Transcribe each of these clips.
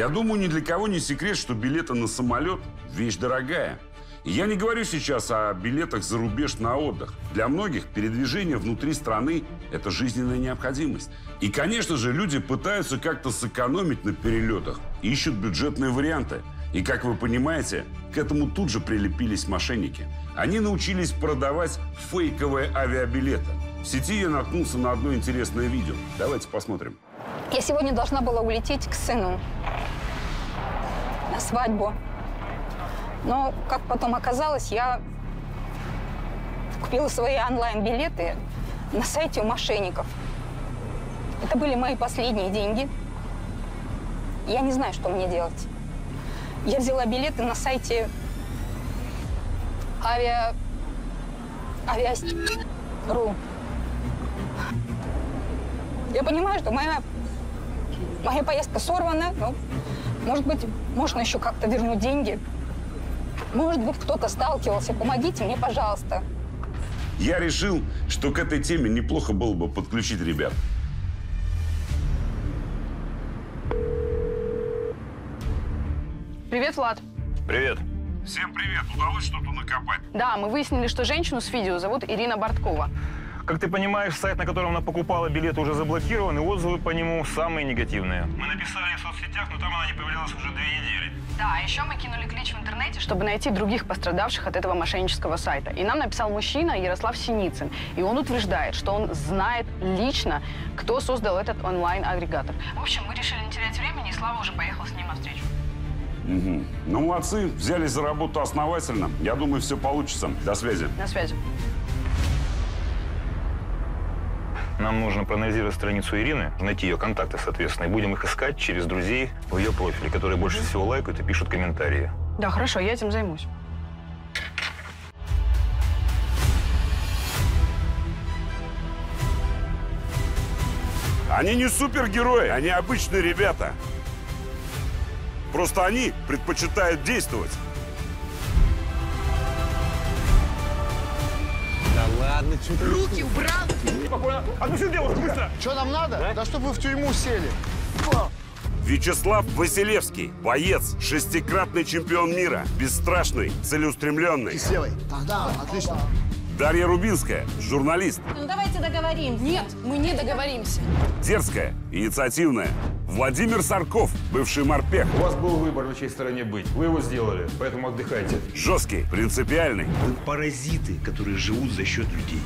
Я думаю, ни для кого не секрет, что билеты на самолет – вещь дорогая. И я не говорю сейчас о билетах за рубеж на отдых. Для многих передвижение внутри страны – это жизненная необходимость. И, конечно же, люди пытаются как-то сэкономить на перелетах, ищут бюджетные варианты. И, как вы понимаете, к этому тут же прилепились мошенники. Они научились продавать фейковые авиабилеты. В сети я наткнулся на одно интересное видео. Давайте посмотрим. Я сегодня должна была улететь к сыну на свадьбу. Но, как потом оказалось, я купила свои онлайн-билеты на сайте у мошенников. Это были мои последние деньги. Я не знаю, что мне делать. Я взяла билеты на сайте avias.ru. Я понимаю, что моя поездка сорвана, но, может быть, можно еще как-то вернуть деньги. Может быть, кто-то сталкивался. Помогите мне, пожалуйста. Я решил, что к этой теме неплохо было бы подключить ребят. Привет, Влад. Привет. Всем привет. Удалось что-то накопать? Да, мы выяснили, что женщину с видео зовут Ирина Барткова. Как ты понимаешь, сайт, на котором она покупала билеты, уже заблокирован, и отзывы по нему самые негативные. Мы написали в соцсетях, но там она не появлялась уже 2 недели. Да, а еще мы кинули клич в интернете, чтобы найти других пострадавших от этого мошеннического сайта. И нам написал мужчина Ярослав Синицын. И он утверждает, что он знает лично, кто создал этот онлайн-агрегатор. В общем, мы решили не терять времени, и Слава уже поехал с ним навстречу. Угу. Ну, молодцы, взялись за работу основательно. Я думаю, все получится. До связи. До связи. Нам нужно проанализировать страницу Ирины, найти ее контакты, соответственно, и будем их искать через друзей в ее профиле, которые больше всего лайкают и пишут комментарии. Да, хорошо, я этим займусь. Они не супергерои, они обычные ребята. Просто они предпочитают действовать. Ладно, чуть... Руки убрал! Спокойно. Отпусти девушку, быстро! Что нам надо? Да, да чтобы вы в тюрьму сели. Вячеслав Василевский. Боец. 6-кратный чемпион мира. Бесстрашный, целеустремленный. Слева. Да, отлично. Дарья Рубинская. Журналист. Ну давайте договорим. Нет, мы не договоримся. Дерзкая. Инициативная. Владимир Сарков, бывший морпех. У вас был выбор, на чьей стороне быть. Вы его сделали, поэтому отдыхайте. Жесткий, принципиальный. Вы паразиты, которые живут за счет людей.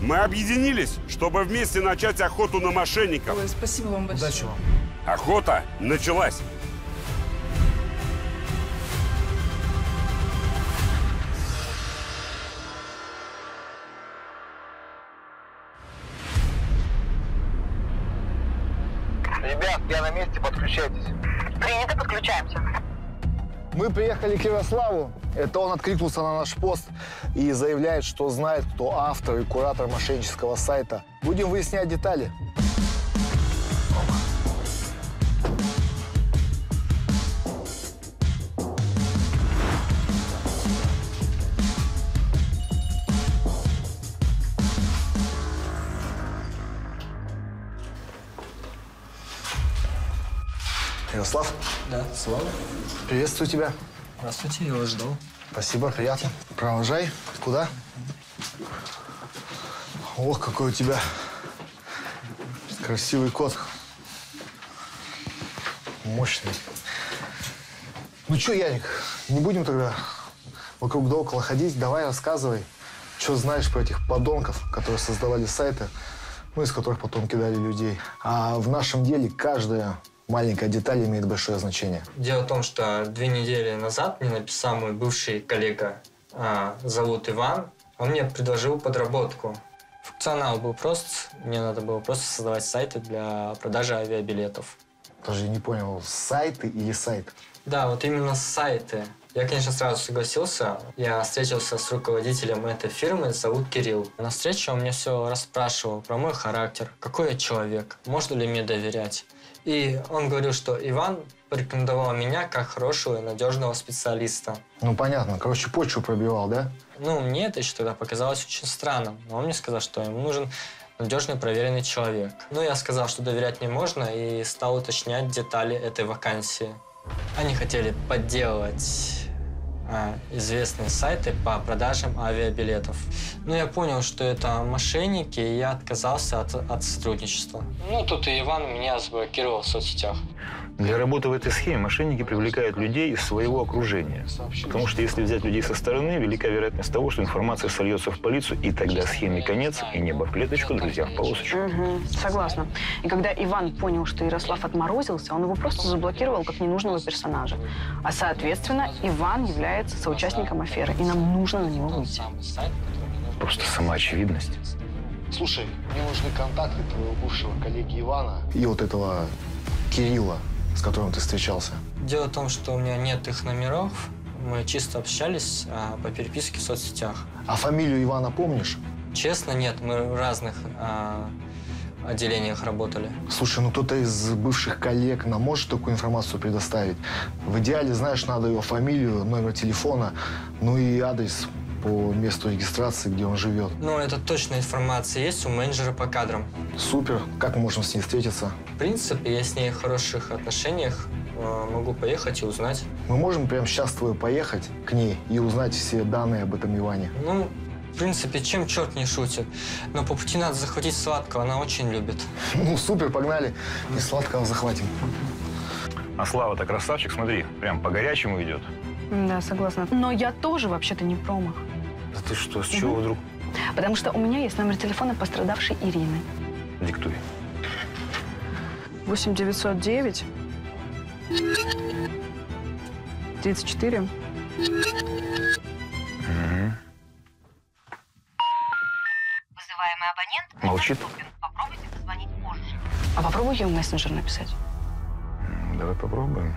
Мы объединились, чтобы вместе начать охоту на мошенников. Ой, спасибо вам большое. Удачи вам. Охота началась. Принято, подключаемся. Мы приехали к Ярославу. Это он откликнулся на наш пост и заявляет, что знает, кто автор и куратор мошеннического сайта. Будем выяснять детали. Ярослав? Да, Слава. Приветствую тебя. Здравствуйте, я вас ждал. Спасибо, приятно. Провожай. Куда? Ох, какой у тебя красивый кот. Мощный. Ну что, Ярик, не будем тогда вокруг да около ходить. Давай рассказывай, что знаешь про этих подонков, которые создавали сайты, ну, из которых потом кидали людей. А в нашем деле каждая маленькая деталь имеет большое значение. Дело в том, что 2 недели назад мне написал мой бывший коллега, зовут Иван. Он мне предложил подработку. Функционал был прост. Мне надо было просто создавать сайты для продажи авиабилетов. Даже не понял, сайты или сайт? Да, вот именно сайты. Я, конечно, сразу согласился. Я встретился с руководителем этой фирмы, зовут Кирилл. На встрече он мне все расспрашивал про мой характер, какой я человек, можно ли мне доверять. И он говорил, что Иван порекомендовал меня как хорошего и надежного специалиста. Ну, понятно. Короче, почву пробивал, да? Ну, мне это еще тогда показалось очень странным. Но он мне сказал, что ему нужен надежный, проверенный человек. Ну, я сказал, что доверять не можно, и стал уточнять детали этой вакансии. Они хотели подделывать известные сайты по продажам авиабилетов. Но я понял, что это мошенники, и я отказался от сотрудничества. Ну, тут и Иван меня заблокировал в соцсетях. Для работы в этой схеме мошенники привлекают людей из своего окружения. Потому что если взять людей со стороны, велика вероятность того, что информация сольется в полицию, и тогда схеме конец, и небо в клеточку, друзья в полосочку. Угу, согласна. И когда Иван понял, что Ярослав отморозился, он его просто заблокировал как ненужного персонажа. А соответственно, Иван является соучастником аферы, и нам нужно на него выйти. Просто самоочевидность. Слушай, мне нужны контакты твоего бывшего коллеги Ивана. И вот этого Кирилла, с которым ты встречался. Дело в том, что у меня нет их номеров. Мы чисто общались по переписке в соцсетях. А фамилию Ивана помнишь? Честно, нет. Мы в разных отделениях работали. Слушай, ну кто-то из бывших коллег нам может такую информацию предоставить? В идеале, знаешь, надо его фамилию, номер телефона, ну и адрес по месту регистрации, где он живет. Ну, это точная информация есть у менеджера по кадрам. Супер. Как мы можем с ней встретиться? В принципе, я с ней в хороших отношениях. Могу поехать и узнать. Мы можем прямо сейчас с тобой поехать к ней и узнать все данные об этом Иване? Ну, в принципе, чем черт не шутит. Но по пути надо захватить сладкого, она очень любит. Ну, супер, погнали. И сладкого захватим. А Слава-то красавчик, смотри, прям по-горячему идет. Да, согласна. Но я тоже вообще-то не промах. Да ты что, с чего вдруг? Потому что у меня есть номер телефона пострадавшей Ирины. Диктуй. 8-909-34. Вызываемый абонент... Молчит. Попробуйте позвонить позже. А попробуй ей в мессенджер написать. Давай попробуем.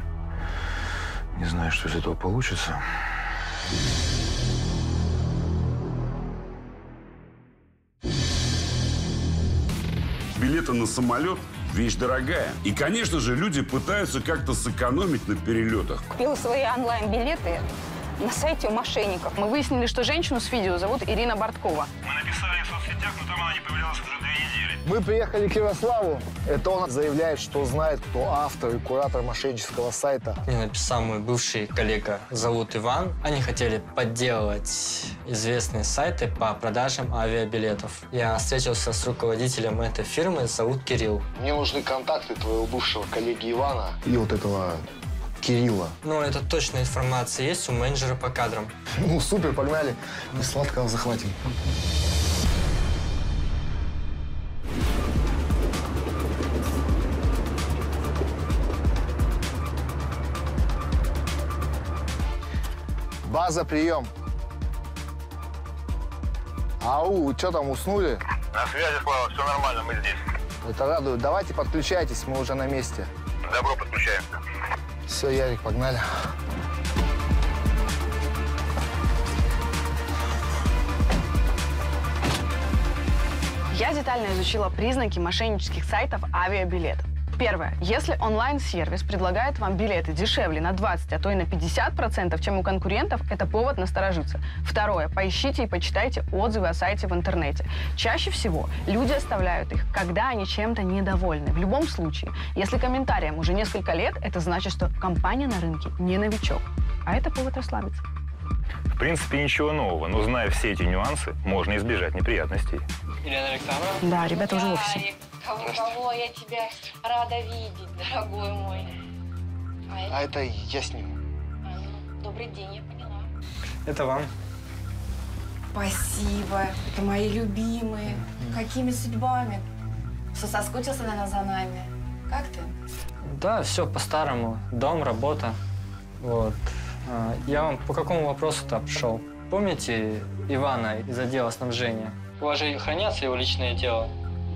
Не знаю, что из этого получится. Билеты на самолет – вещь дорогая. И, конечно же, люди пытаются как-то сэкономить на перелетах. Купила свои онлайн-билеты на сайте у мошенников. Мы выяснили, что женщину с видео зовут Ирина Барткова. Мы написали в соцсетях, но там она не появлялась уже 2 недели. Мы приехали к Ярославу. Это он заявляет, что знает, кто автор и куратор мошеннического сайта. Мне написал мой бывший коллега, зовут Иван. Они хотели подделывать известные сайты по продажам авиабилетов. Я встретился с руководителем этой фирмы, зовут Кирилл. Мне нужны контакты твоего бывшего коллеги Ивана. И вот этого... Кирилла. Ну, это точная информация есть у менеджера по кадрам. Ну, супер, погнали. И сладкого захватим. База, прием. Ау, вы что там, уснули? На связи, Слава, все нормально, мы здесь. Это радует. Давайте подключайтесь, мы уже на месте. Добро, подключаем. Все, Ярик, погнали. Я детально изучила признаки мошеннических сайтов авиабилетов. Первое. Если онлайн-сервис предлагает вам билеты дешевле на 20, а то и на 50%, чем у конкурентов, это повод насторожиться. Второе. Поищите и почитайте отзывы о сайте в интернете. Чаще всего люди оставляют их, когда они чем-то недовольны. В любом случае, если комментариям уже несколько лет, это значит, что компания на рынке не новичок. А это повод расслабиться. В принципе, ничего нового, но зная все эти нюансы, можно избежать неприятностей. Елена Александровна? Да, ребята уже в офисе. Кого-кого, я тебя рада видеть, дорогой мой. А это я с ним. А, ну, добрый день, я поняла. Это вам. Спасибо. Это мои любимые. Какими судьбами? Что, соскучился, наверное, за нами? Как ты? Да, все по-старому. Дом, работа. Вот. Я вам по какому вопросу-то пришел? Помните Ивана из отдела снабжения? У вас же хранятся его личное дело.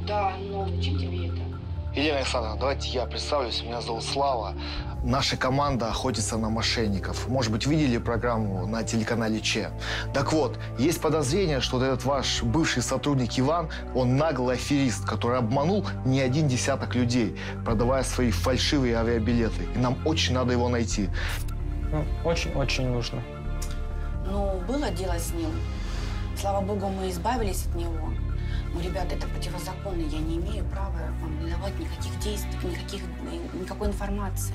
Да, но зачем тебе это? Елена Александровна, давайте я представлюсь. Меня зовут Слава. Наша команда охотится на мошенников. Может быть, видели программу на телеканале Че? Так вот, есть подозрение, что вот этот ваш бывший сотрудник Иван, он наглый аферист, который обманул не 1 десяток людей, продавая свои фальшивые авиабилеты. И нам очень надо его найти. Ну, очень-очень нужно. Ну, было дело с ним. Слава богу, мы избавились от него. Ну, ребята, это противозаконно. Я не имею права вам давать никаких действий, никакой информации.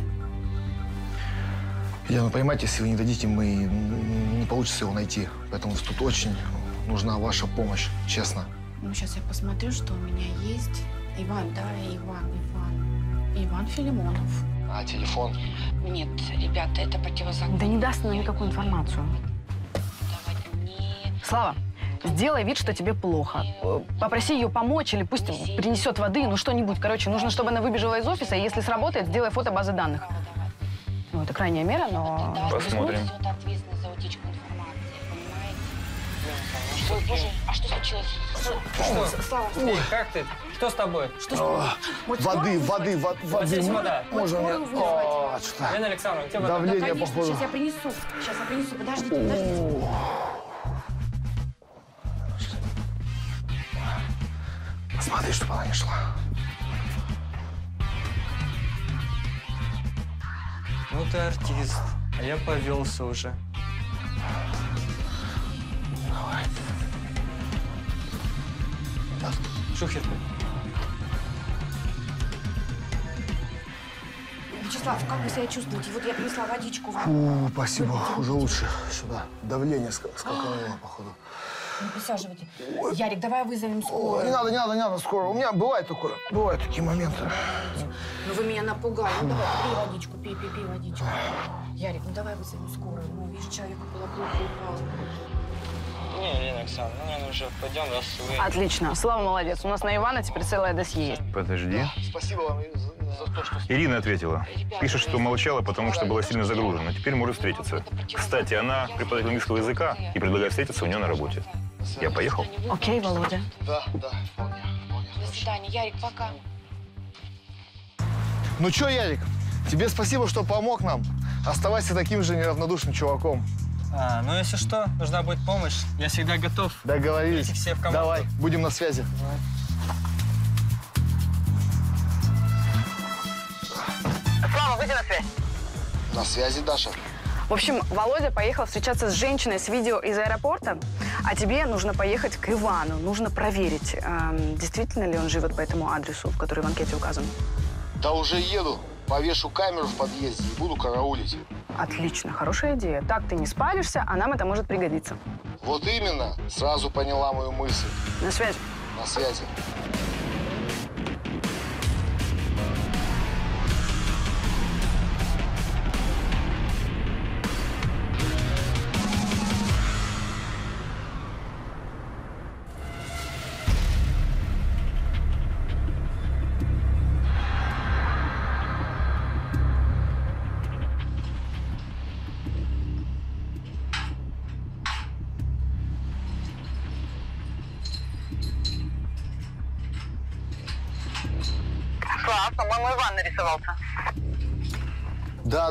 Елена, понимаете, если вы не дадите, мы не получится его найти. Поэтому тут очень нужна ваша помощь, честно. Ну, сейчас я посмотрю, что у меня есть. Иван, да, Иван Филимонов. А телефон? Нет, ребята, это противозаконно. Да не даст нам никакую информацию. Слава, сделай вид, что тебе плохо. Попроси ее помочь или пусть принесет воды, ну что-нибудь. Короче, нужно, чтобы она выбежала из офиса, и если сработает, сделай фото базы данных. Ну, это крайняя мера, но... Посмотрим. Ой, боже, а что случилось? Слава, как ты? Что с тобой? Воды. Здесь вода. Можно мне? Лена Александровна, тебе вода. Давление, походу. Сейчас я принесу. Подождите. Смотри, чтобы она не шла. Ну ты артист, а я повелся уже. Давай. Шухер. Вячеслав, как вы себя чувствуете? Вот я принесла водичку. Фу, спасибо, уже лучше. Сюда. Давление скакало, походу. Не присаживайте. Ой. Ярик, давай вызовем скорую. Не надо, скоро. У меня бывает такое. Бывают такие моменты. Ну вы меня напугали. Ну давай, пей водичку, пей водичку. Ярик, ну давай вызовем скорую. Ну, видишь, человеку было плохо, упал. Не, Ирина Александровна, ну уже пойдем, раз вы... Отлично, Слава молодец. У нас на Ивана теперь целое досье есть. Подожди. Да, спасибо вам за то, что... Ирина ответила. Пишет, что молчала, потому что была сильно загружена. Теперь может встретиться. Кстати, она преподаватель английского языка и предлагает встретиться у нее на работе. Я поехал. Окей, Володя. Да, вполне. До свидания, Ярик, пока. Ну чё, Ярик, тебе спасибо, что помог нам. Оставайся таким же неравнодушным чуваком. А, ну если что, нужна будет помощь, я всегда готов. Договорились. Все в команду. Давай, будем на связи. Давай. Слава, выйди на связь. На связи, Даша. В общем, Володя поехал встречаться с женщиной с видео из аэропорта, а тебе нужно поехать к Ивану. Нужно проверить, действительно ли он живет по этому адресу, в который в анкете указан. Да уже еду. Повешу камеру в подъезде и буду караулить. Отлично, хорошая идея. Так ты не спалишься, а нам это может пригодиться. Вот именно. Сразу поняла мою мысль. На связи. На связи.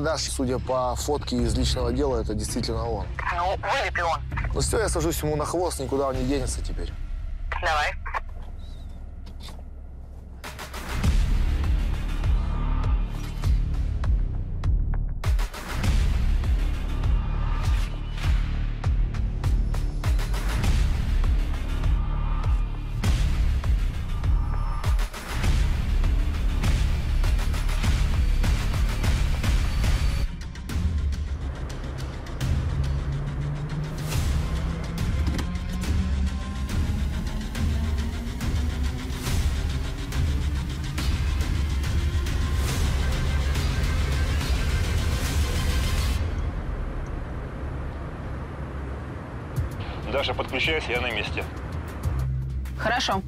Да, судя по фотке из личного дела, это действительно он. Ну, вылепи он. Ну все, я сажусь ему на хвост, никуда он не денется теперь. Давай. Даша, подключайся, я на месте. Хорошо.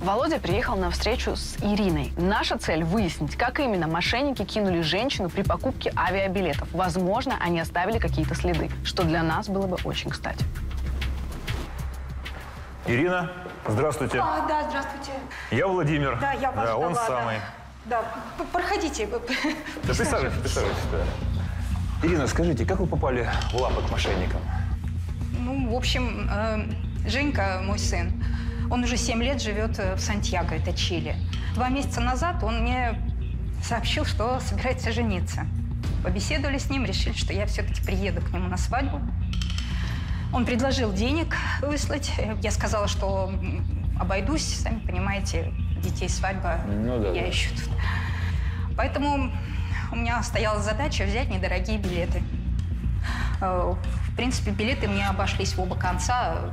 Володя приехал на встречу с Ириной. Наша цель – выяснить, как именно мошенники кинули женщину при покупке авиабилетов. Возможно, они оставили какие-то следы, что для нас было бы очень кстати. Ирина, здравствуйте. А, да, здравствуйте. Я Владимир. Да, я вас ждала, он самый. Да, проходите. Да, присаживайтесь. Да. Ирина, скажите, как вы попали в лапы к мошенникам? Ну, в общем, Женька, мой сын, он уже 7 лет живет в Сантьяго, это Чили. 2 месяца назад он мне сообщил, что собирается жениться. Побеседовали с ним, решили, что я все-таки приеду к нему на свадьбу. Он предложил денег выслать. Я сказала, что обойдусь, сами понимаете, детей свадьба, ну, да, я ищу тут. Поэтому у меня стояла задача взять недорогие билеты. В принципе, билеты мне обошлись в оба конца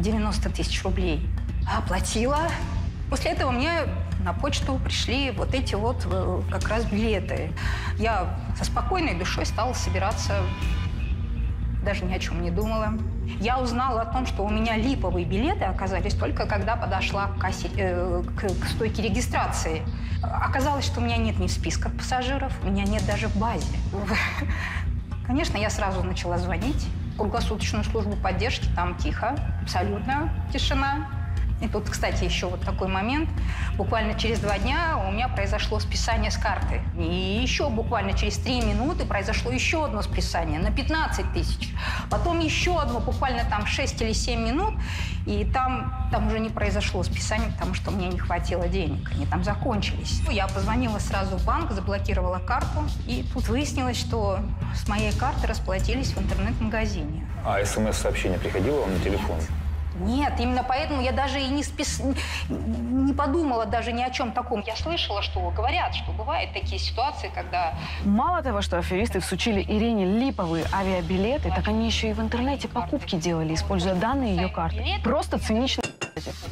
90 тысяч рублей. Оплатила. После этого мне на почту пришли вот эти вот как раз билеты. Я со спокойной душой стала собираться, даже ни о чем не думала. Я узнала о том, что у меня липовые билеты оказались только когда подошла к стойке регистрации. Оказалось, что у меня нет ни в списках пассажиров, у меня нет даже в базе. Конечно, я сразу начала звонить. Круглосуточную службу поддержки, там тихо, абсолютно тишина. И тут, кстати, еще вот такой момент. Буквально через 2 дня у меня произошло списание с карты. И еще буквально через 3 минуты произошло еще одно списание на 15 тысяч. Потом еще одно, буквально там 6 или 7 минут. И там уже не произошло списание, потому что мне не хватило денег. Они там закончились. Я позвонила сразу в банк, заблокировала карту. И тут выяснилось, что с моей карты расплатились в интернет-магазине. А смс-сообщение приходило вам на телефон? Нет. Нет, именно поэтому я даже и не подумала даже ни о чем таком. Я слышала, что говорят, что бывают такие ситуации, когда... Мало того, что аферисты всучили Ирине липовые авиабилеты, так они еще и в интернете покупки делали, используя данные ее карты. Просто цинично.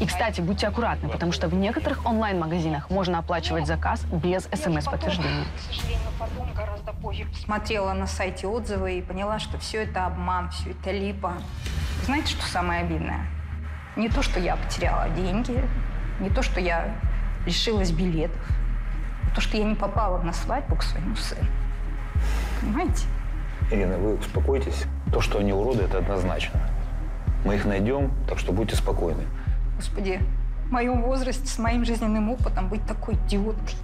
И, кстати, будьте аккуратны, потому что в некоторых онлайн-магазинах можно оплачивать заказ без СМС-подтверждения. К сожалению, потом гораздо позже посмотрела на сайте отзывы и поняла, что все это обман, все это липа. Знаете, что самое обидное? Не то, что я потеряла деньги, не то, что я лишилась билетов, а то, что я не попала на свадьбу к своему сыну. Понимаете? Ирина, вы успокойтесь. То, что они уроды, это однозначно. Мы их найдем, так что будьте спокойны. Господи, в моем возрасте, с моим жизненным опытом быть такой идиоткой.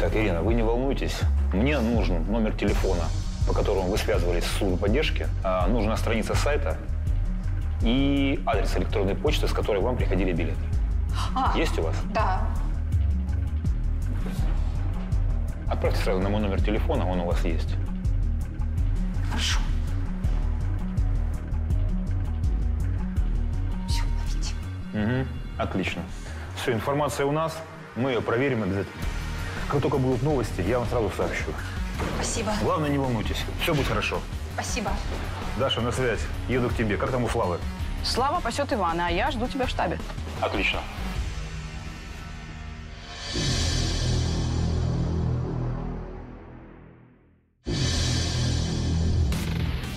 Так, Ирина, вы не волнуйтесь. Мне нужен номер телефона, по которому вы связывались с службой поддержки. Нужна страница сайта и адрес электронной почты, с которой вам приходили билеты. Есть у вас? Да. Отправьте сразу на мой номер телефона, он у вас есть. Хорошо. Все, давайте. Угу, отлично. Все, информация у нас, мы ее проверим обязательно. Как только будут новости, я вам сразу сообщу. Спасибо. Главное, не волнуйтесь, все будет хорошо. Спасибо. Даша, на связь. Еду к тебе. Как там у Славы? Слава пасет Ивана, а я жду тебя в штабе. Отлично.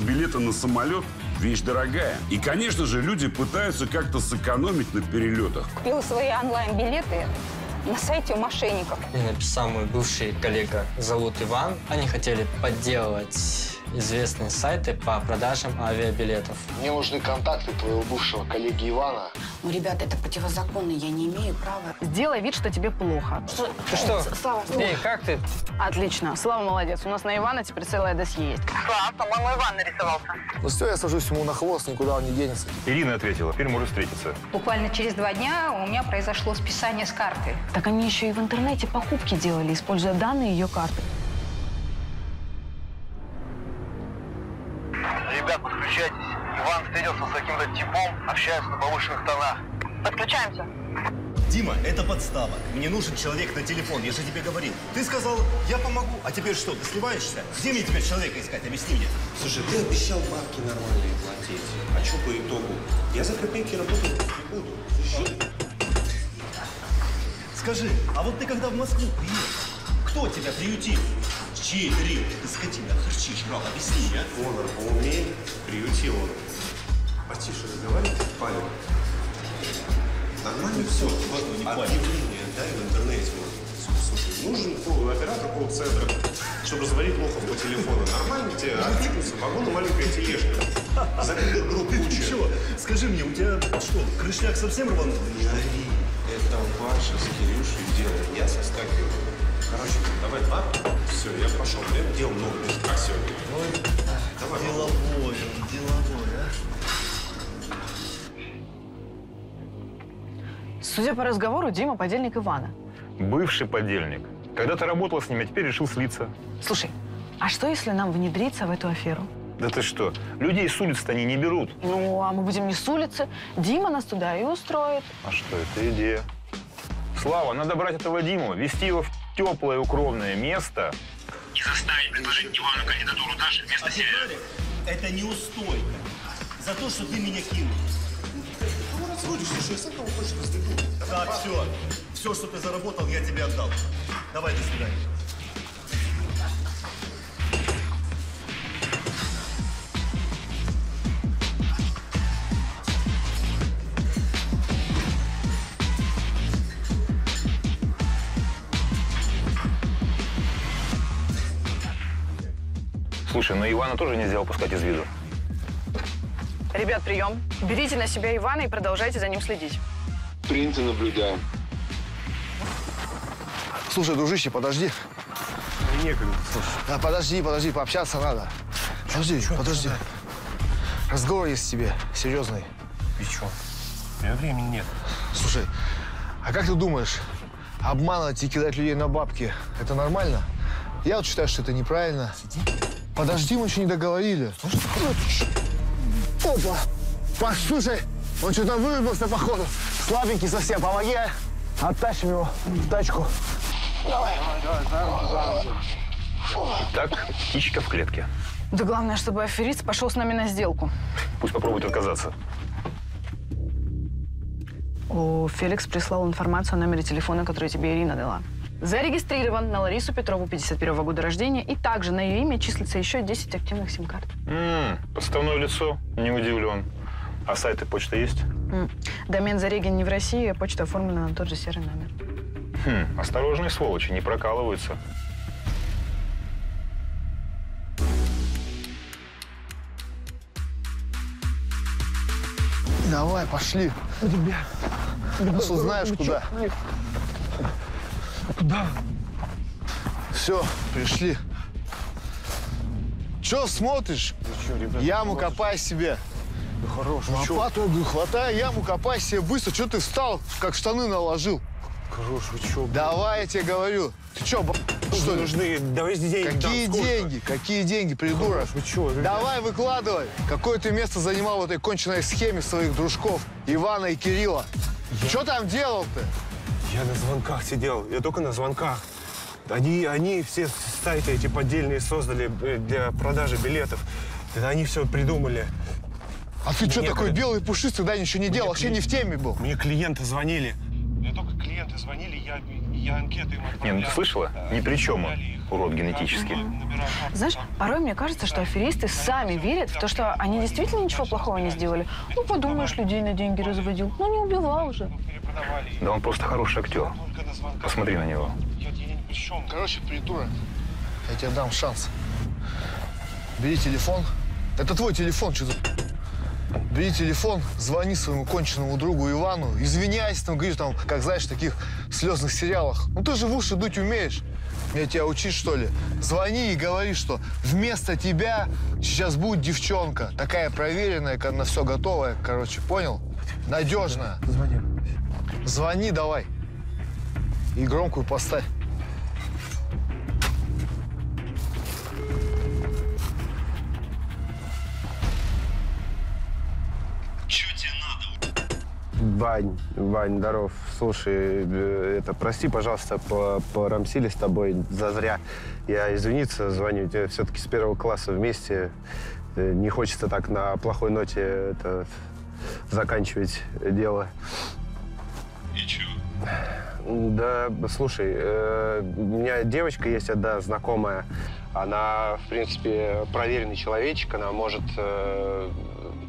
Билеты на самолет – вещь дорогая. И, конечно же, люди пытаются как-то сэкономить на перелетах. Купила свои онлайн-билеты на сайте у мошенников. Мне написал мой бывший коллега, зовут Иван. Они хотели подделывать известные сайты по продажам авиабилетов. Мне нужны контакты твоего бывшего коллеги Ивана. Ну, ребята, это противозаконно, я не имею права. Сделай вид, что тебе плохо. Что? Ты что? Слава, эй, как ты? Отлично, Слава молодец. У нас на Ивана теперь целое досье есть. Слава, по-моему, Иван нарисовался. Ну все, я сажусь ему на хвост, никуда он не денется. Ирина ответила, теперь может встретиться. Буквально через 2 дня у меня произошло списание с карты. Так они еще и в интернете покупки делали, используя данные ее карты. Ребят, подключайтесь. Иван встретился с каким-то типом, общается на повышенных тонах. Подключаемся. Дима, это подстава. Мне нужен человек на телефон, я же тебе говорил. Ты сказал, я помогу. А теперь что, ты сливаешься? Где мне теперь человека искать? Объясни мне. Слушай, ты обещал бабки нормальные платить. А что по итогу? Я за копейки работать не буду. Скажи, а вот ты когда в Москву приехал, кто тебя приютил? Чей дрель? Ты скотина, харчи жрал, объясни, а? Онор поумнее, приютил он. Потише разговаривай, Павел. Нормально все, вот не палец. Объявление дай в интернете. Слушай, нужен оператор колл-центра, чтобы разводить лохов по телефону. Нормально тебе откликнуться, вагон и маленькая тележка. Закрытых групп куча. Чего? Скажи мне, у тебя что, крышняк совсем рванул? Не ори. Это Паша с Кирюшей делает. Я соскакиваю. Короче, давай два. Все, я пошел. Я дел много. Как сегодня? Ой, давай. Деловой, деловой, а? Судя по разговору, Дима подельник Ивана. Бывший подельник. Когда-то работала с ним, а теперь решил слиться. Слушай, а что, если нам внедриться в эту аферу? Да ты что? Людей с улицы они не берут. Ну, а мы будем не с улицы. Дима нас туда и устроит. А что это идея? Слава, надо брать этого Диму, везти его в теплое укромное место, заставить предложить Ивану кандидатуру Даши вместо себя. Это неустойка за то, что ты меня кинул. Ты разводишься, что я с этого точно сдвигу. Так, все. Все, что ты заработал, я тебе отдал. Давай, до свидания. Слушай, но Ивана тоже нельзя упускать из виду. Ребят, прием. Берите на себя Ивана и продолжайте за ним следить. Принято, наблюдаем. Слушай, дружище, подожди. Некогда, слушай. Да, подожди, пообщаться надо. Подожди. Разговор есть тебе, серьезный. И че? У меня времени нет. Слушай, а как ты думаешь, обманывать и кидать людей на бабки, это нормально? Я вот считаю, что это неправильно. Сиди. Подожди, мы еще не договорили. Опа! Паш, слушай, он что-то вырубился, походу. Слабенький совсем, помоги, оттащим его в тачку. Давай. Итак, птичка в клетке. Да главное, чтобы аферист пошел с нами на сделку. Пусть попробует отказаться. О, Феликс прислал информацию о номере телефона, который тебе Ирина дала. Зарегистрирован на Ларису Петрову 51-го года рождения, и также на ее имя числится еще 10 активных сим-карт. Подставное лицо? Не удивлен. А сайт и почта есть? Домен зареган не в России, а почта оформлена на тот же серый номер. Осторожные сволочи, не прокалываются. Давай, пошли. Ребят, сейчас узнаешь, куда. Куда? Все, пришли. Че смотришь? Че, ребята, яму копай себе. Да хорош. Лопату, хватай яму, копай себе быстро. Че ты встал, как штаны наложил? Хорош, вы че? Давай, я тебе говорю. Ты че, что нужны? Давай деньги. Какие деньги? Какие деньги, придурок? Хорош, че, давай, выкладывай. Какое ты место занимал в этой конченной схеме своих дружков Ивана и Кирилла? Че там делал-то? Я на звонках сидел, я только на звонках. Они все сайты эти поддельные создали для продажи билетов. Они все придумали. А ты что такой белый пушистый, да, ничего не делал? Вообще не в теме был. Мне клиенты звонили. Мне только клиенты звонили, я анкеты им отправлял. Не, ну, слышала? Ни при чем он, урод генетический. Знаешь, порой мне кажется, что аферисты сами верят в то, что они действительно ничего плохого не сделали. Ну, подумаешь, людей на деньги разводил. Ну, не убивал же. Да он просто хороший актер. Посмотри на него. Короче, придурок. Я тебе дам шанс. Бери телефон. Это твой телефон, что за... Бери телефон, звони своему конченному другу Ивану, извиняйся, там, говоришь, там, как знаешь, в таких слезных сериалах. Ну ты же в уши дуть умеешь. Мне тебя учить, что ли? Звони и говори, что вместо тебя сейчас будет девчонка. Такая проверенная, на все готовая, короче, понял? Надежная. Звони давай. И громкую поставь. Чё тебе надо? Вань, здоров. Слушай, прости, пожалуйста, порамсили с тобой зазря. Я извиниться звоню. Тебе все-таки с первого класса вместе. Не хочется так на плохой ноте заканчивать дело. И чё? Да, слушай, у меня девочка есть одна знакомая. Она, в принципе, проверенный человечек. Она может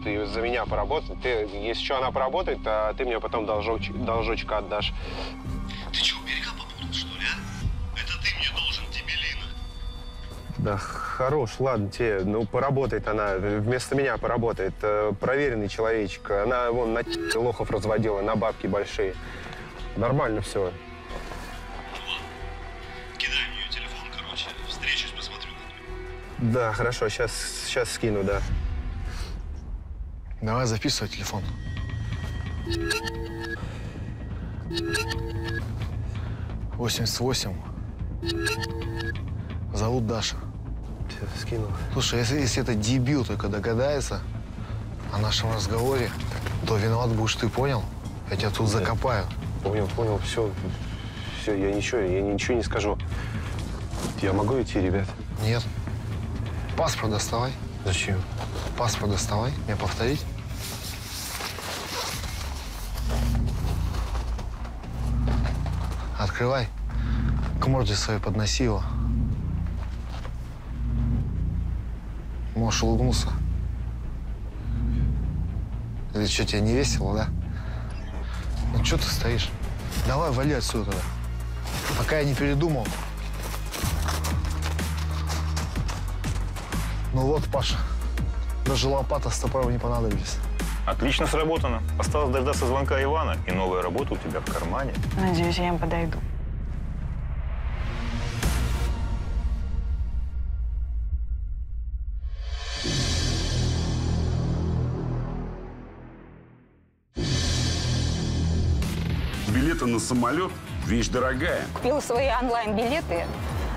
ты за меня поработать. Ты, если что, она поработает, а ты мне потом должочек отдашь. Ты чё, берега попутал, что ли, а? Это ты мне должен, тебе лина. Да хорош, ладно тебе. Ну, поработает она. Вместо меня поработает. Проверенный человечек. Она, вон, на лохов разводила, на бабки большие. Нормально все. Ну ладно. Кидай мне телефон, короче. Встречусь, посмотрю. Да, хорошо. Сейчас скину, да. Давай записывай телефон. «88. Зовут Даша. Все, скинул. Слушай, если это дебил только догадается о нашем разговоре, то виноват будешь ты, понял? Я тебя тут закопаю. Понял, все, я ничего не скажу. Я могу идти, ребят? Нет. Паспорт доставай. Зачем? Паспорт доставай. Мне повторить? Открывай. К морде своей подноси его. Можешь улыбнуться. Или что, тебе не весело, да? Ну что ты стоишь? Давай вали отсюда тогда. Пока я не передумал. Ну вот, Паша, даже лопата с топором не понадобились. Отлично сработано. Осталось дождаться звонка Ивана, и новая работа у тебя в кармане. Надеюсь, я им подойду. Билеты на самолет – вещь дорогая. Купила свои онлайн-билеты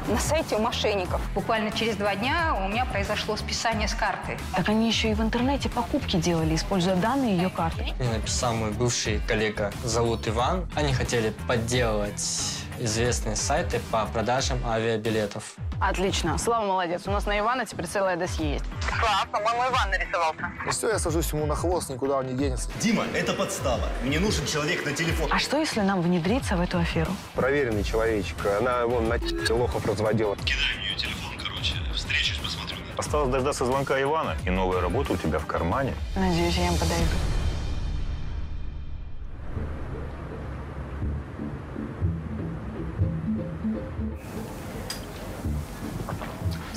на сайте у мошенников. Буквально через 2 дня у меня произошло списание с карты. Так они еще и в интернете покупки делали, используя данные ее карты. Мне написал мой бывший коллега, зовут Иван. Они хотели подделывать известные сайты по продажам авиабилетов. Отлично. Слава молодец. У нас на Ивана теперь целое досье есть. Слава, по-моему, Иван нарисовался. И все, я сажусь ему на хвост, никуда он не денется. Дима, это подстава. Мне нужен человек на телефон. А что, если нам внедриться в эту аферу? Проверенный человечек. Она вон на лохов разводила. Кидай в нее телефон, короче. Встречусь, посмотрю. Осталось дождаться звонка Ивана, и новая работа у тебя в кармане. Надеюсь, я им подойду.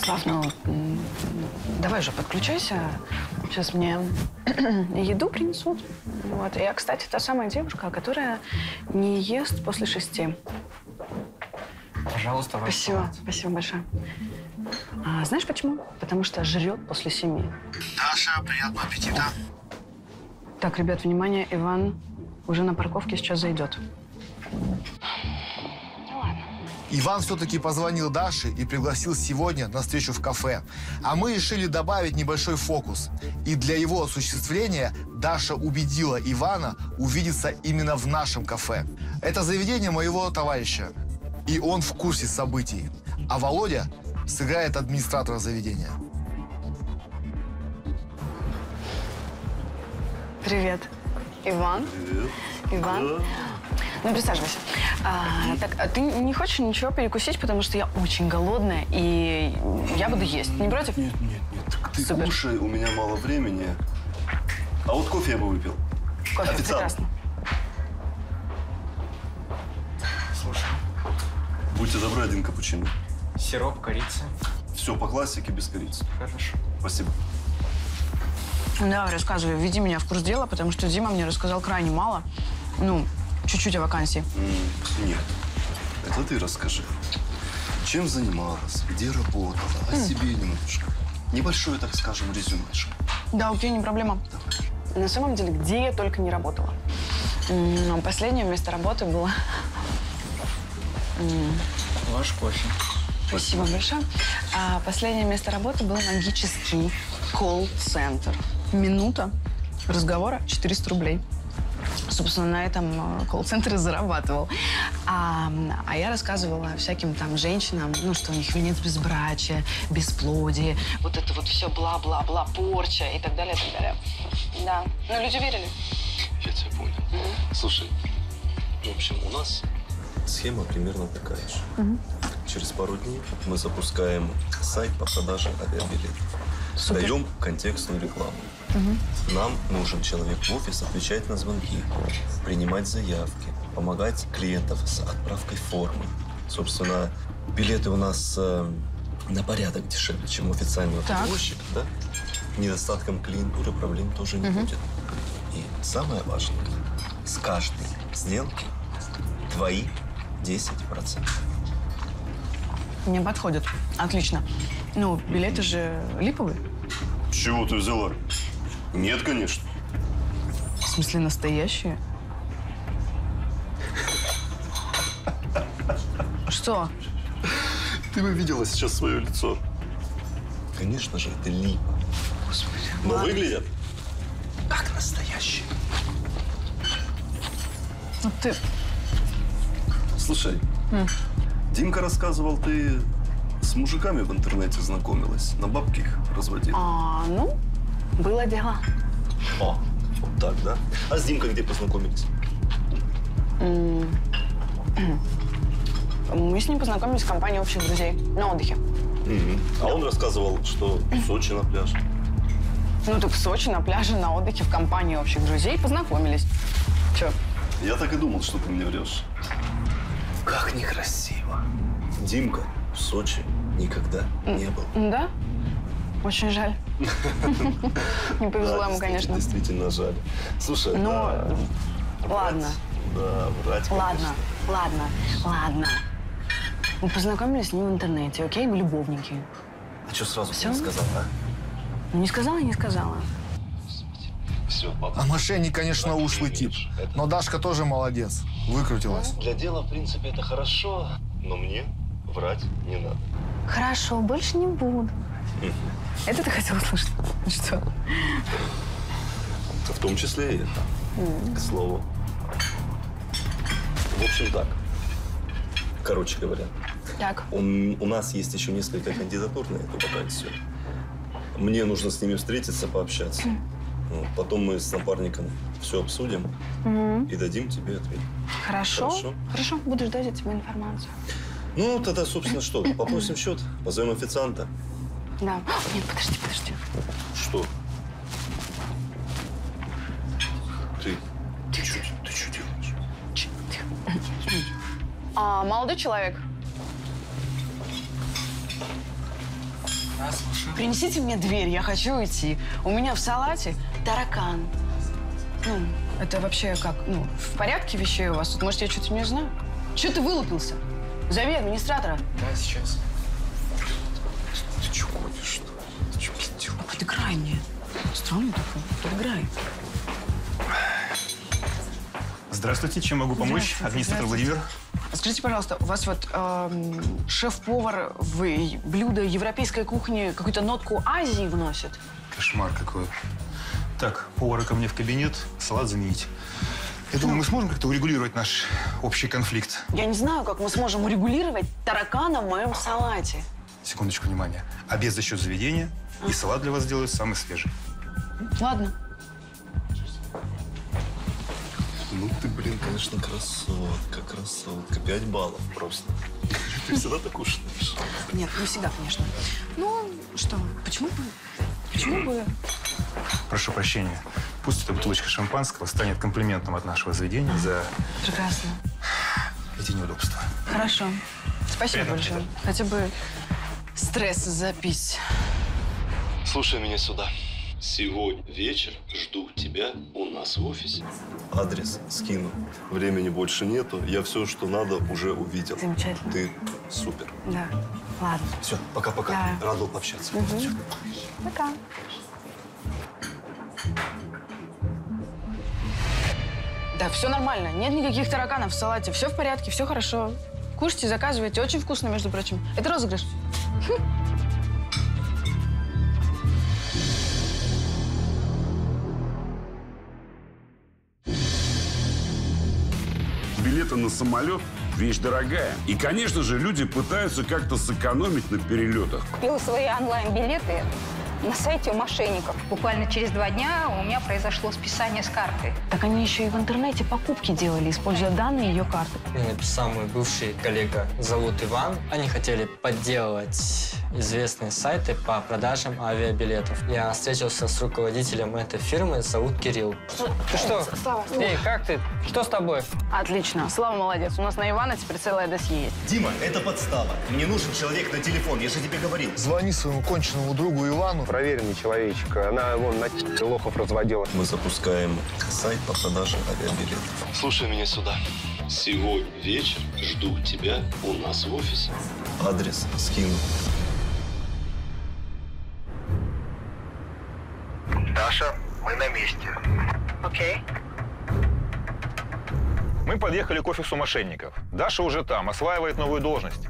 Слав, ну, давай же подключайся. Сейчас мне еду принесут. Вот. Я, кстати, та самая девушка, которая не ест после 6. Пожалуйста, ваш. Спасибо, салат. Спасибо большое. А, знаешь почему? Потому что жрет после 7. Даша, приятного аппетита. Так, ребят, внимание, Иван уже на парковке, сейчас зайдет. Иван все-таки позвонил Даше и пригласил сегодня на встречу в кафе. А мы решили добавить небольшой фокус. И для его осуществления Даша убедила Ивана увидеться именно в нашем кафе. Это заведение моего товарища. И он в курсе событий. А Володя сыграет администратора заведения. Привет, Иван. Привет. Иван. Ну, присаживайся. А, так, а ты не хочешь ничего перекусить, потому что я очень голодная, и я буду есть. Не против? Нет, нет, нет. Так ты супер. Кушай, у меня мало времени. А вот кофе я бы выпил. Кофе, официант. Прекрасно. Слушай. Будьте добры, 1 капучино. Сироп, корица. Все по классике, без корицы. Хорошо. Спасибо. Да, рассказывай, введи меня в курс дела, потому что Дима мне рассказал крайне мало. Ну, чуть-чуть о вакансии. Нет. Это ты расскажи. Чем занималась, где работала, о себе немножко. Небольшое, так скажем, резюмешко. Да, окей, не проблема. Давай. На самом деле, где я только не работала. Последнее место работы было... Ваш кофе. Спасибо большое. А последнее место работы был магический колл-центр. Минута разговора 400 рублей. Собственно, на этом колл-центре зарабатывал. А я рассказывала всяким там женщинам, ну, что у них венец безбрачия, бесплодие, вот это вот все бла-бла-бла, порча и так далее, и так далее. Да. Но люди верили. Я тебя понял. Слушай, в общем, у нас схема примерно такая же. Через пару дней мы запускаем сайт по продаже авиабилетов. Супер. Даем контекстную рекламу. Нам нужен человек в офис, отвечать на звонки, принимать заявки, помогать клиентам с отправкой формы. Собственно, билеты у нас на порядок дешевле, чем у официального перевозчика, да? Недостатком клиентуры проблем тоже не будет. И самое важное, с каждой сделки твои 10%. Мне подходит. Отлично. Ну, билеты же липовые. Чего ты взяла? Нет, конечно. В смысле, настоящие? Что? Ты бы видела сейчас свое лицо. Конечно же, это лип. Господи. Но ладно. Выглядят как настоящие. Ну ты... Слушай, Димка рассказывал, ты С мужиками в интернете знакомилась, на бабки их разводила. А, ну, было дело. О, вот так, да? А с Димкой где познакомились? Мы с ним познакомились в компании общих друзей на отдыхе. А он рассказывал, что в Сочи на пляже. Ну так в Сочи на пляже на отдыхе в компании общих друзей познакомились. Че? Я так и думал, что ты мне врешь. Как некрасиво. Димка в Сочи никогда не был. Да? Очень жаль. Не повезло ему, конечно. Действительно жаль. Слушай, ну ладно. Да, врать, ладно, ладно, ладно. Мы познакомились с ним в интернете, окей? Мы любовники. А что сразу не сказала, а? Ну, не сказала и не сказала. А мошенник, конечно, ушлый тип. Но Дашка тоже молодец. Выкрутилась. Для дела, в принципе, это хорошо, но мне врать не надо. Хорошо, больше не буду. Это ты хотела услышать? Что? В том числе и это, к слову. В общем, так. Короче говоря. Так. У нас есть еще несколько кандидатур на эту вакансию. Мне нужно с ними встретиться, пообщаться. Потом мы с напарником все обсудим и дадим тебе ответ. Хорошо. Хорошо. Хорошо. Буду ждать от тебя информацию. Ну, тогда, собственно, что? Попросим счет, позовем официанта. Да. Нет, подожди, подожди. Что? А, молодой человек. Да, слушай. Принесите мне дверь, я хочу уйти. У меня в салате таракан. Ну, это вообще как? Ну, в порядке вещей у вас тут? Может, я что-то не знаю? Что ты вылупился? Зови администратора. Да, сейчас. Ты что ходишь, что ли? Ты что, идиот? А подыграй мне. Странно такое. Подыграй. Здравствуйте, чем могу помочь? Администратор Владимир. Скажите, пожалуйста, у вас вот шеф-повар в блюдо европейской кухни какую-то нотку Азии вносит? Кошмар какой. Так, повара ко мне в кабинет, салат заменить. Я думаю, мы сможем как-то урегулировать наш общий конфликт? Я не знаю, как мы сможем урегулировать таракана в моем салате. Секундочку, внимание. Обед за счет заведения, и салат для вас сделаю самый свежий. Ладно. Ну ты, блин, конечно, красотка, красотка. 5 баллов просто. Ты всегда так кушаешь? Нет, не всегда, конечно. Ну, что, почему бы... Прошу прощения. Пусть эта бутылочка шампанского станет комплиментом от нашего заведения за... Прекрасно. Эти неудобства. Хорошо. Спасибо большое. Хотя бы стресс запись. Слушай меня сюда. Сегодня вечер жду тебя у нас в офисе. Адрес скину. Времени больше нету. Я все, что надо, уже увидел. Замечательно. Ты супер. Да. Ладно. Все, пока-пока. Да. Рад был пообщаться. Все. Пока. Да, все нормально. Нет никаких тараканов в салате. Все в порядке, все хорошо. Кушайте, заказывайте. Очень вкусно, между прочим. Это розыгрыш. Билеты на самолет – вещь дорогая. И, конечно же, люди пытаются как-то сэкономить на перелетах. Купила свои онлайн-билеты на сайте у мошенников. Буквально через 2 дня у меня произошло списание с карты. Так они еще и в интернете покупки делали, используя данные ее карты. Мне написал мой бывший коллега, зовут Иван. Они хотели подделывать известные сайты по продажам авиабилетов. Я встретился с руководителем этой фирмы, зовут Кирилл. Ты что? Слава. Эй, как ты? Что с тобой? Отлично. Слава молодец. У нас на Ивана теперь целое досье есть. Дима, это подстава. Мне нужен человек на телефон, я же тебе говорил. Звони своему конченному другу Ивану. Проверенный человечек. Она вон на лохов разводила. Мы запускаем сайт по продаже авиабилетов. Слушай меня сюда. Сегодня вечер жду тебя у нас в офисе. Адрес скину. Даша, мы на месте. Окей. Мы подъехали к офису мошенников. Даша уже там, осваивает новую должность.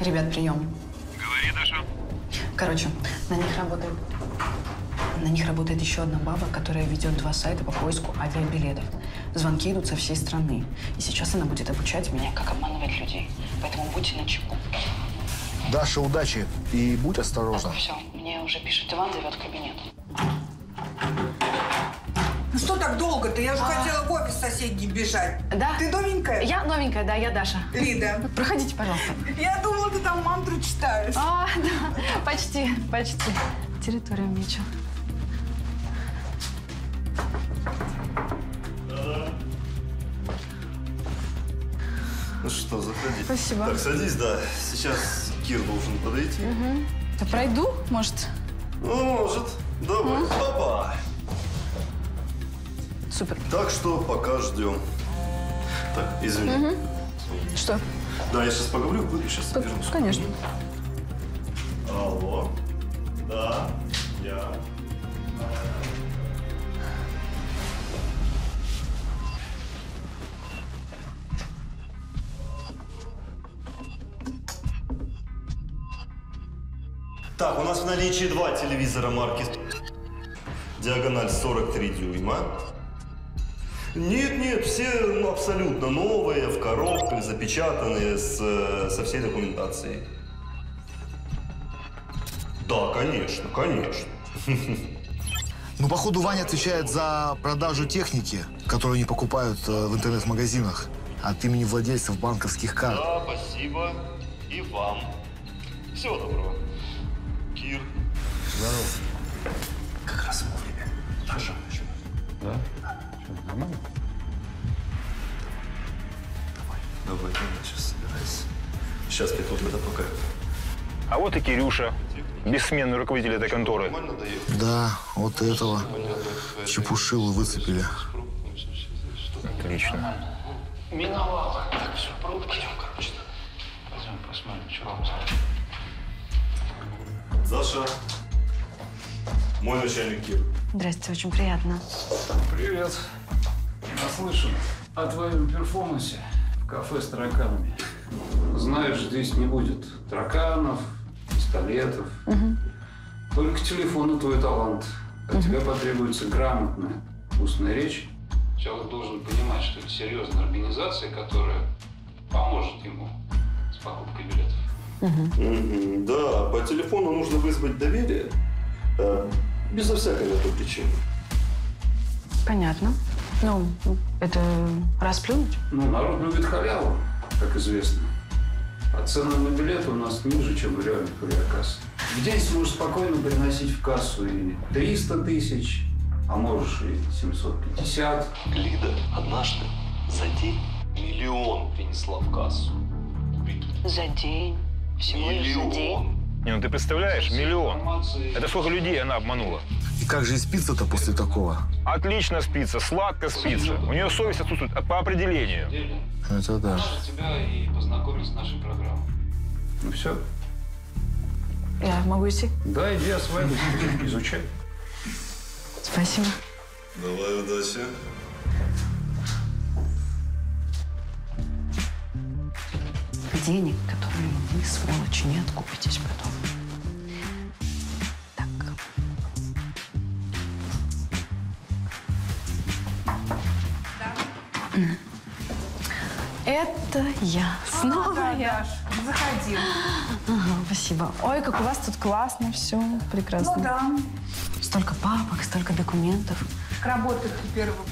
Ребят, прием. Говори, Даша. Короче, на них работаем. На них работает еще одна баба, которая ведет два сайта по поиску авиабилетов. Звонки идут со всей страны. И сейчас она будет обучать меня, как обманывать людей. Поэтому будьте начеку. Даша, удачи. И будь осторожна. Так, все, мне уже пишет Иван, зовет в кабинет. Ну что так долго-то? Я уже хотела в офис соседний бежать. Да. Ты новенькая? Я новенькая, да, я Даша. Лида. Проходите, пожалуйста. Я думала, ты там мантру читаешь. А, да, почти, почти. Территорию мечу. Ну что, заходи. Спасибо. Так, садись, да. Сейчас Кир должен подойти. Угу. Да пройду, может? Ну, может. Давай. Опа! Супер. Так что пока ждем. Так, извини. Угу. Что? Да, я сейчас поговорю, буду сейчас вернусь. Конечно. Алло. Да, я. Так, у нас в наличии два телевизора марки диагональ 43 дюйма. Нет, нет, все абсолютно новые, в коробках, запечатанные, со всей документацией. Да, конечно, конечно. Ну, походу, Ваня отвечает за продажу техники, которую они покупают в интернет-магазинах от имени владельцев банковских карт. Да, спасибо. И вам. Всего доброго. Кир. Здорово. Как раз вовремя. Даша. Да? Нормально? Давай. Давай, сейчас собирайся. Сейчас прикольно, да, пока. А вот и Кирюша, бессменный руководитель этой конторы. Да, вот этого чепушилу выцепили. Отлично. Миновало. Так, все, пробки. Идем, короче. Пойдем посмотрим, что там. Саша, мой начальник Кир. Здрасте, очень приятно. Привет. Наслышан о твоем перформансе в кафе с тараканами. Знаешь, здесь не будет тараканов, пистолетов. Угу. Только телефон и твой талант. От тебя потребуется грамотная устная речь. Человек должен понимать, что это серьезная организация, которая поможет ему с покупкой билетов. Угу. Да, по телефону нужно вызвать доверие, безо всякой на то причины. Понятно. Ну, это расплюнуть? Ну, народ любит халяву, как известно. А цены на билеты у нас ниже, чем в реальных авиакассах. В день сможешь спокойно приносить в кассу и 300 тысяч, а можешь и 750. Лида однажды за день миллион принесла в кассу. За день. Всего лишь за день. Не, ну ты представляешь, миллион. Это сколько людей она обманула. И как же и спится-то после такого? Отлично спится, сладко спится. У нее совесть отсутствует по определению. Это да. Тебя и познакомить с нашей программой. Ну все. Я могу идти? Да, иди, осваивай, изучай. Спасибо. Давай, удачи. Денег, которые вы, сволочи, не откупитесь потом. Так. Да. Это я. Снова да, я. Даш, заходи. Ага, спасибо. Ой, как у вас тут классно все. Прекрасно. Ну да. Столько папок, столько документов. Работает первый год.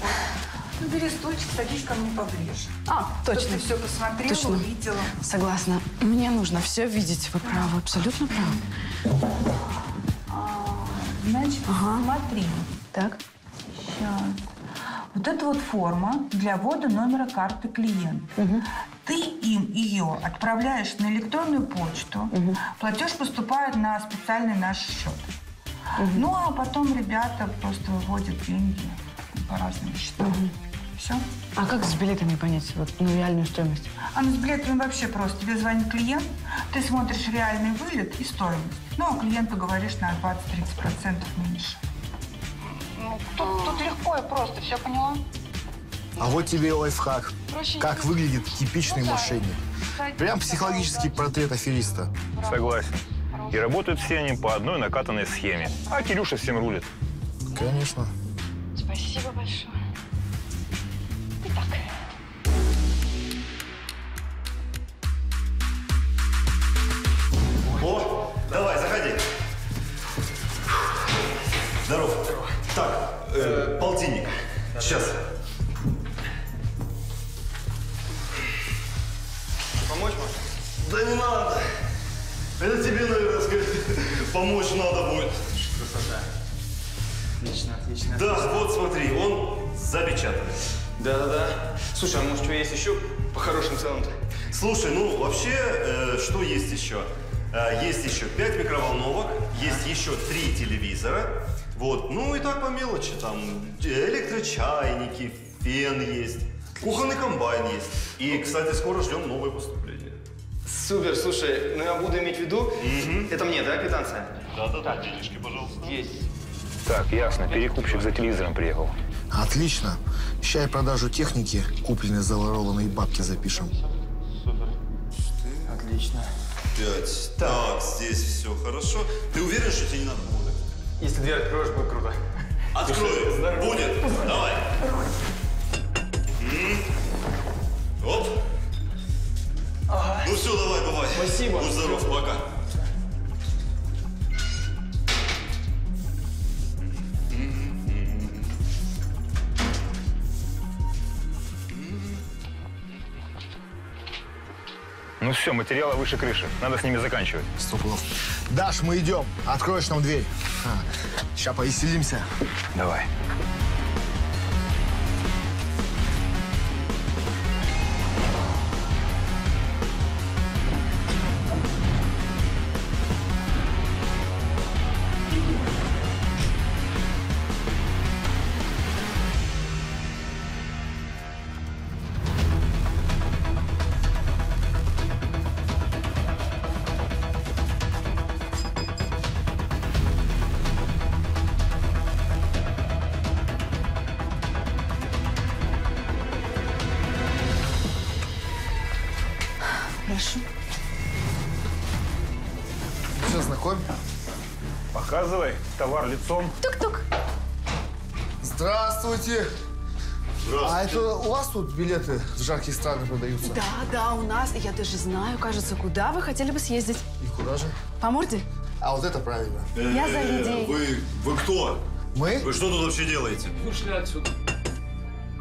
Ну, бери стульчик, садись ко мне поближе. А, точно. Чтобы ты все посмотрела, точно. Увидела. Согласна. Мне нужно все видеть. Вы правы, абсолютно правы. Значит, смотри. Так. Сейчас. Вот это вот форма для ввода номера карты клиента. Угу. Ты им ее отправляешь на электронную почту. Угу. Платеж поступает на специальный наш счет. Угу. Ну, а потом ребята просто выводят деньги по разным счетам. Угу. Все. А как с билетами понять вот, ну, реальную стоимость? А ну, с билетами вообще просто. Тебе звонит клиент, ты смотришь реальный вылет и стоимость. Ну, а клиенту говоришь на 20-30% меньше. Ну, тут легко и просто. Все поняла? А вот тебе лайфхак. Проще как выглядит типичный мошенник. Прям психологический портрет афериста. Согласен. И работают все они по одной накатанной схеме. А Кирюша всем рулит. Конечно. Спасибо большое. Итак. О, давай, заходи. Здорово. Здорово. Так, полтинник. Да, сейчас. Помочь можно? Да не надо. Это тебе, наверное, сказать, помочь надо будет. Красота. Отлично, отлично. Да, вот смотри, он запечатан. Да-да-да. Слушай, а может, что есть еще по хорошим ценам-то? Слушай, ну вообще, что есть еще? Есть еще 5 микроволновок, есть еще 3 телевизора. Вот, ну и так по мелочи, там электрочайники, фен есть, кухонный комбайн есть. И, кстати, скоро ждем новое поступление. Супер, слушай, ну я буду иметь в виду, это мне, да, квитанция? Да-да-да, денежки, пожалуйста. Есть. Так, ясно, перекупщик за телевизором приехал. Отлично. Сейчас и продажу техники, купленной за Лороланой бабки, запишем. Супер. Отлично. 5. Так, здесь все хорошо. Ты уверен, что тебе не надо будет? Если дверь откроешь, будет круто. Открою. Здорово. Будет. Здорово. Давай. Оп. Ага. Ну все, давай, бывай. Спасибо. Будь здоров, пока. Ну все, материалы выше крыши. Надо с ними заканчивать. Стоп, Даш, мы идем. Откроешь нам дверь. Сейчас повеселимся. Давай. Лицом. Тук-тук. Здравствуйте. Здравствуйте. А это у вас тут билеты в жаркие страны продаются? Да, да, у нас. Я даже знаю, кажется, куда вы хотели бы съездить. И куда же? По морде. А вот это правильно. Я за людей. Вы кто? Мы? Вы что тут вообще делаете? Вышли отсюда.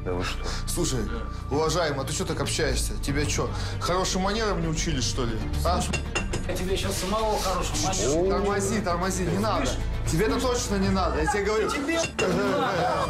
Да вы что? Слушай, уважаемый, а ты что так общаешься? Тебя что, хорошим манерам не учили, что ли? А? Я тебе сейчас самого хорошего манера. Тормози, тормози, не надо. Тебе это точно не надо, я тебе говорю. Тебе не надо.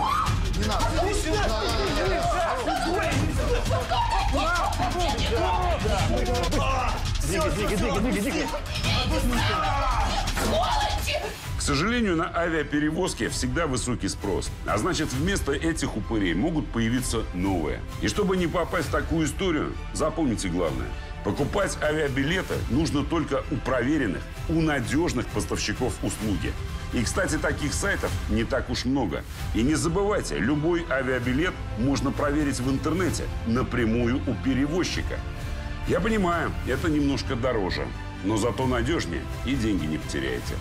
К сожалению, на авиаперевозке всегда высокий спрос. А значит, вместо этих упырей могут появиться новые. И чтобы не попасть в такую историю, запомните главное. Покупать авиабилеты нужно только у проверенных, у надежных поставщиков услуги. И, кстати, таких сайтов не так уж много. И не забывайте, любой авиабилет можно проверить в интернете напрямую у перевозчика. Я понимаю, это немножко дороже, но зато надежнее и деньги не потеряете.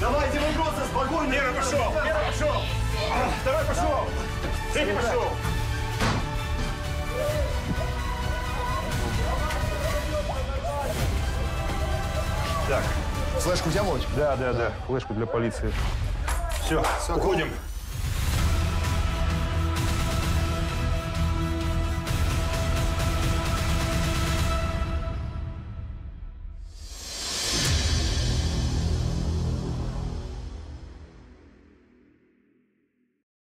Давайте вопросы спокойно. Лера, пошел! Лера, пошел! Давай, пошел! Сиди, пошел! Так. Флешку у тебя, Володь? Да, да, да. Флешку для полиции. Все, уходим.